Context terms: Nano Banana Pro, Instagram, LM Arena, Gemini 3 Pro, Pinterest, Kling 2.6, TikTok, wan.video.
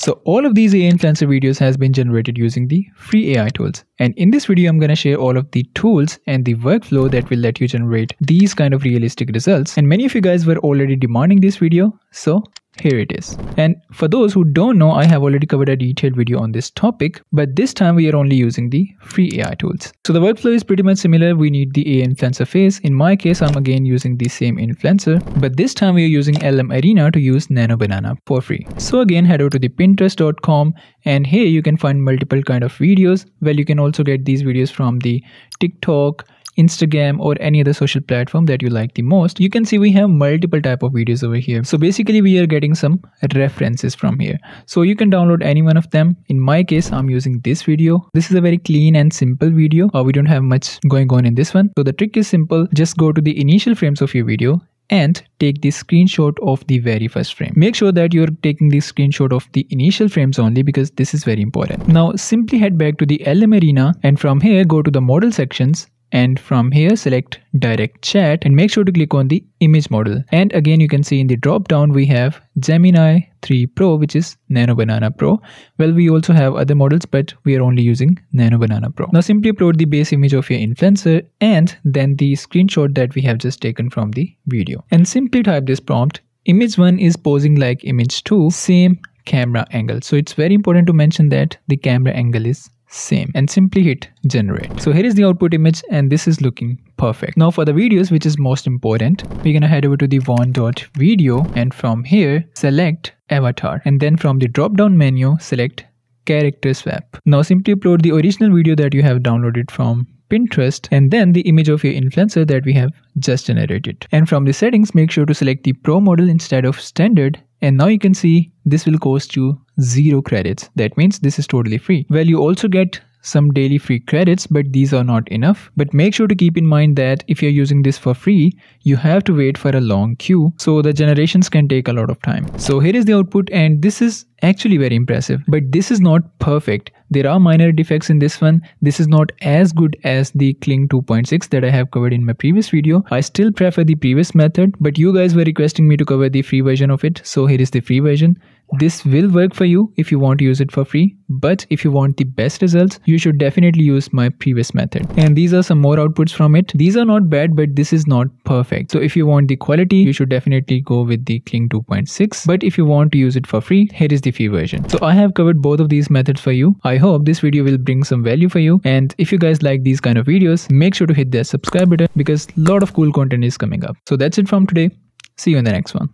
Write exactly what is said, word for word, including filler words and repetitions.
So all of these A I influencer videos has been generated using the free A I tools. And in this video, I'm going to share all of the tools and the workflow that will let you generate these kind of realistic results. And many of you guys were already demanding this video. So here it is. And for those who don't know, I have already covered a detailed video on this topic, but this time we are only using the free A I tools. So the workflow is pretty much similar. We need the A I influencer face. In my case, I'm again using the same influencer, but this time we are using L M Arena to use Nano Banana for free. So again, head over to the pinterest dot com, and here you can find multiple kind of videos. Well, you can also get these videos from the TikTok, Instagram, or any other social platform that you like the most. You can see we have multiple type of videos over here. So basically we are getting some references from here. So you can download any one of them. In my case, I'm using this video. This is a very clean and simple video. Uh, we don't have much going on in this one. So the trick is simple. Just go to the initial frames of your video and take the screenshot of the very first frame. Make sure that you're taking the screenshot of the initial frames only, because this is very important. Now simply head back to the L M Arena, and from here go to the model sections, and from here select direct chat and make sure to click on the image model. And again, you can see in the drop down we have Gemini three Pro, which is Nano Banana Pro. Well, we also have other models, but we are only using Nano Banana Pro. Now simply upload the base image of your influencer and then the screenshot that we have just taken from the video, and simply type this prompt: image one is posing like image two, same camera angle. So it's very important to mention that the camera angle is same, and simply hit generate. So here is the output image, and this is looking perfect. Now for the videos, which is most important, we're gonna head over to the wan dot video, and from here select avatar, and then from the drop down menu select character swap. Now simply upload the original video that you have downloaded from Pinterest, and then the image of your influencer that we have just generated. And from the settings, make sure to select the pro model instead of standard. And now you can see this will cost you zero credits. That means this is totally free. Well, you also get some daily free credits, but these are not enough. But make sure to keep in mind that if you're using this for free, you have to wait for a long queue. So the generations can take a lot of time. So here is the output, and this is actually very impressive, but this is not perfect. There are minor defects in this one. This is not as good as the Kling two point six that I have covered in my previous video. I still prefer the previous method, but you guys were requesting me to cover the free version of it. So here is the free version. This will work for you if you want to use it for free, but if you want the best results, you should definitely use my previous method. And these are some more outputs from it. These are not bad, but this is not perfect. So if you want the quality, you should definitely go with the Kling two point six. But if you want to use it for free, here is the free version. So I have covered both of these methods for you. I hope this video will bring some value for you. And if you guys like these kind of videos, make sure to hit that subscribe button, because a lot of cool content is coming up. So that's it from today. See you in the next one.